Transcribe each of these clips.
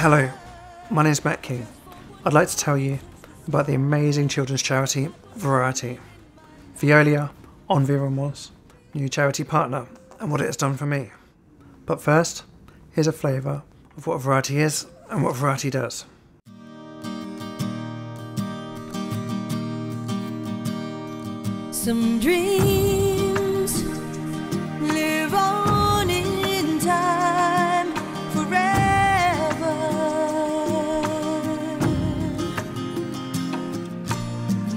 Hello, my name is Matt King. I'd like to tell you about the amazing children's charity Variety. Veolia Environment's new charity partner and what it has done for me. But first, here's a flavour of what Variety is and what Variety does. Some dreams live on in time forever.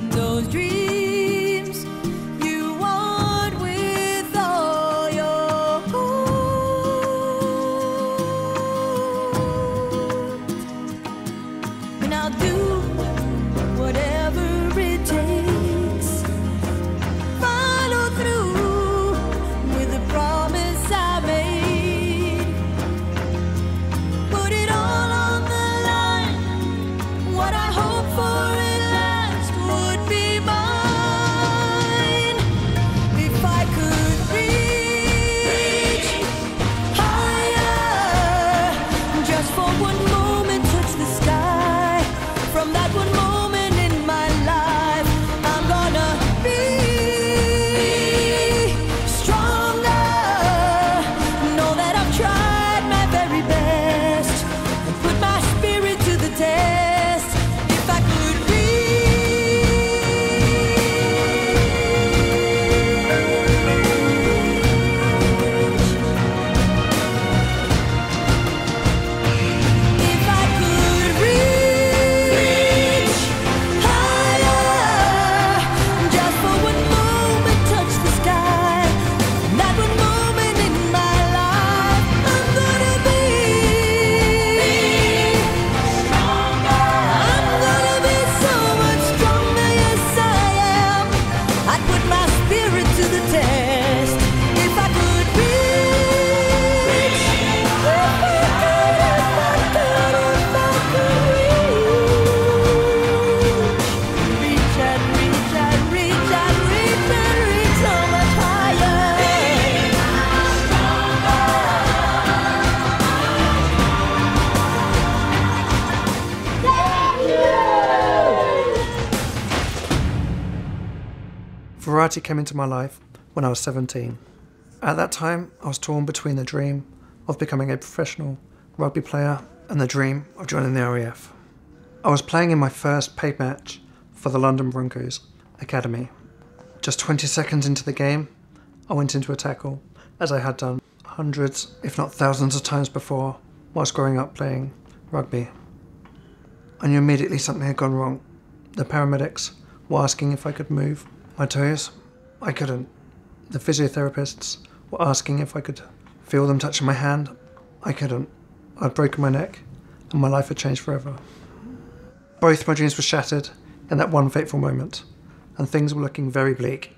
Those dreams you want with all your heart. And I'll do whatever it takes. Variety came into my life when I was 17. At that time, I was torn between the dream of becoming a professional rugby player and the dream of joining the RAF. I was playing in my first paid match for the London Broncos Academy. Just 20 seconds into the game, I went into a tackle, as I had done hundreds, if not thousands of times before, whilst growing up playing rugby. I knew immediately something had gone wrong. The paramedics were asking if I could move my toes. I couldn't. The physiotherapists were asking if I could feel them touching my hand. I couldn't. I'd broken my neck and my life had changed forever. Both my dreams were shattered in that one fateful moment and things were looking very bleak.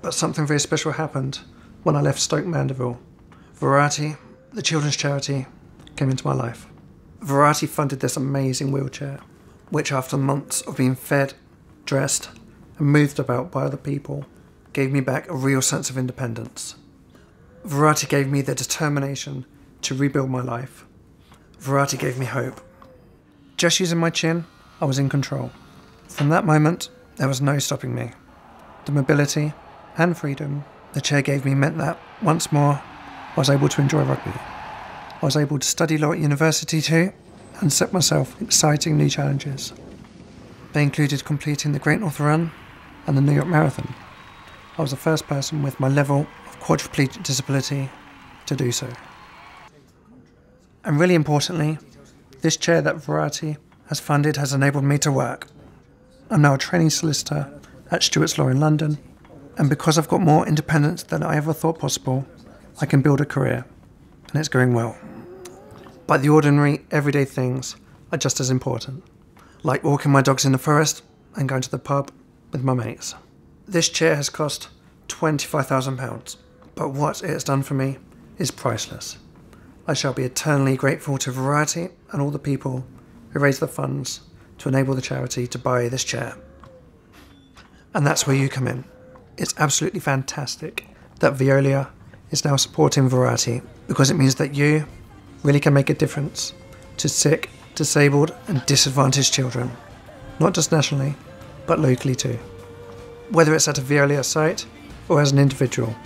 But something very special happened when I left Stoke Mandeville. Variety, the children's charity, came into my life. Variety funded this amazing wheelchair, which after months of being fed, dressed, and moved about by other people, gave me back a real sense of independence. Variety gave me the determination to rebuild my life. Variety gave me hope. Just using my chin, I was in control. From that moment, there was no stopping me. The mobility and freedom the chair gave me meant that, once more, I was able to enjoy rugby. I was able to study law at university too, and set myself exciting new challenges. They included completing the Great North Run and the New York Marathon. I was the first person with my level of quadriplegic disability to do so. And really importantly, this chair that Variety has funded has enabled me to work. I'm now a training solicitor at Stuart's Law in London, and because I've got more independence than I ever thought possible, I can build a career, and it's going well. But the ordinary, everyday things are just as important, like walking my dogs in the forest and going to the pub with my mates. This chair has cost £25,000, but what it has done for me is priceless. I shall be eternally grateful to Variety and all the people who raised the funds to enable the charity to buy this chair. And that's where you come in. It's absolutely fantastic that Veolia is now supporting Variety, because it means that you really can make a difference to sick, disabled and disadvantaged children, not just nationally, but locally too. Whether it's at a Veolia site or as an individual,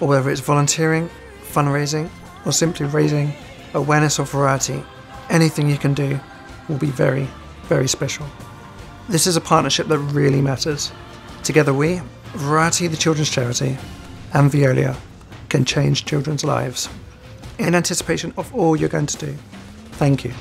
or whether it's volunteering, fundraising, or simply raising awareness of Variety, anything you can do will be very, very special. This is a partnership that really matters. Together we, Variety the Children's Charity and Veolia, can change children's lives. In anticipation of all you're going to do, thank you.